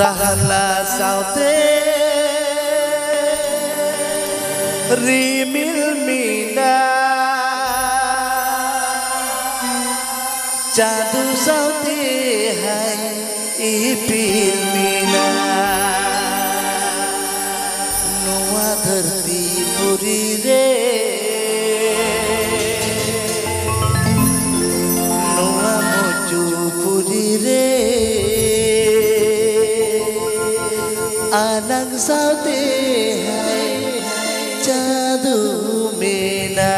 राहला सावते रिमिल मीना जादू सावते है इपिल मीना नुआ धरती पुरी रे नुआ मोजू पुरी रे आनंद सावते है जादू मीना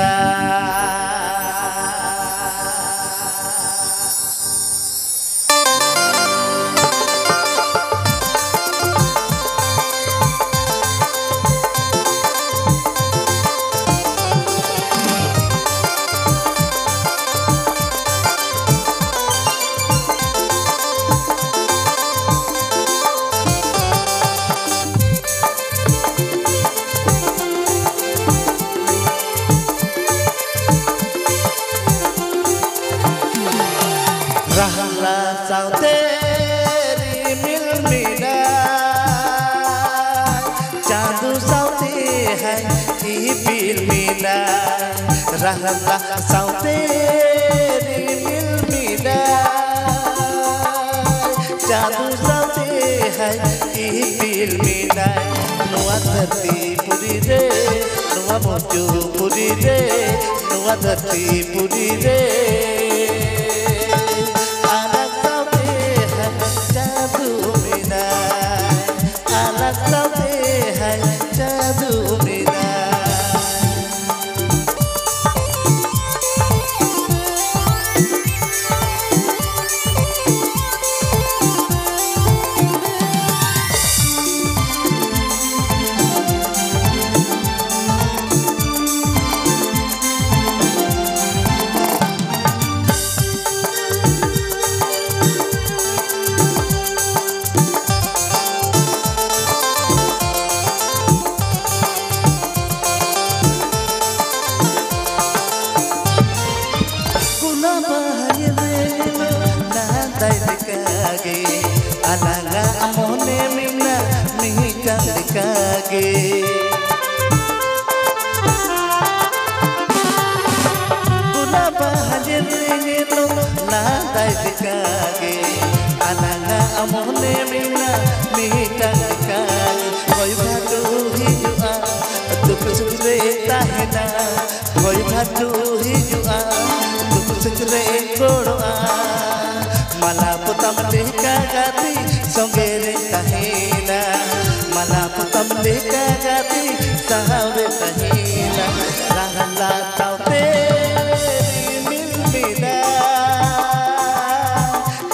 राहला सावते रिमिल मीना जादू सावते है इपिल मीना राहला सावते रिमिल मीना जादू सावते है इपिल मीना नुआ धरती पुरी रे नुआ मोजू पुरी रे नुआ धरती पुरी रे अलगा मोने मीना मीका कागे गुना बहजन ने लो ना दाई कागे अलगा मोने मीना मीका कागे होय भाटू ही जुआ दुख सुख रे ताहना होय भाटू ही जुआ दुख सुख रे कोड़वा मला पुतम लेका गाती संगे रे कहेना मला पुतम लेका गाती सहावे कहेना राहला सावते रिमिल मीना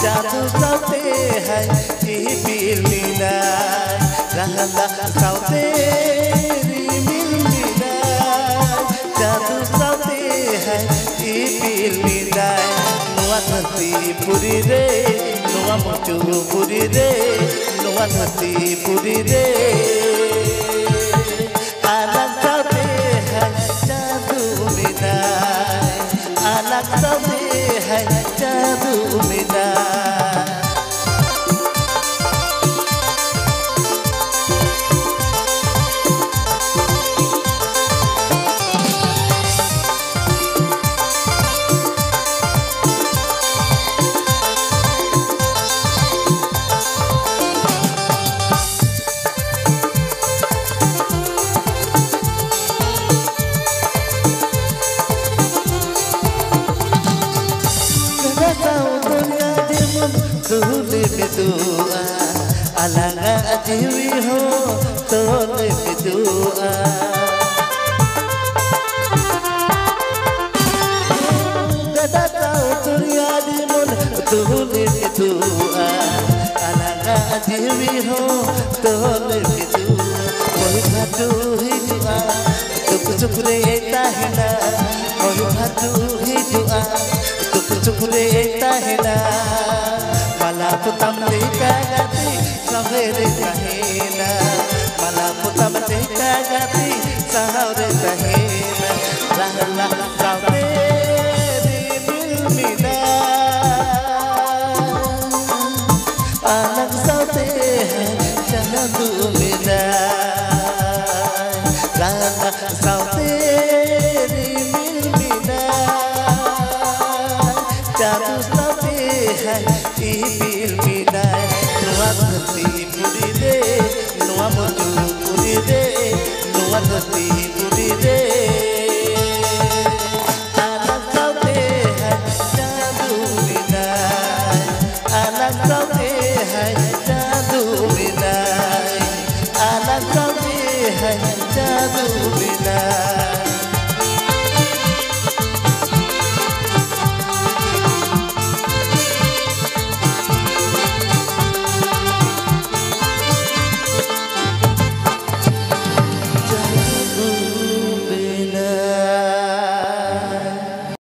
जादू सावते है इपिल मीना राहला सावते रिमिल मीना जादू सावते है इपिल मीना पुरी रे नुआ मोजू पुरी रे नुआ धरती पुरी रे अलग सावते है जादू मीना अलग सावते है जादू मीना दूले में दुआ अलगा अजीवी हो तोले में दुआ गदा ताऊ दुनिया दी मन दूले में दुआ अलगा अजीवी हो तोले में दुआ कोई भाटू ही दुआ दुख सुख रे ताहना कोई भाटू ही दुआ दुख सुख रे ताहना मला पुतम लेका गाती सवेरे कहेना मला पुतम लेका गाती सहारे कहेना राहला सावते रिमिल मीना अलग सावते है नुआ धोती पुरी दे।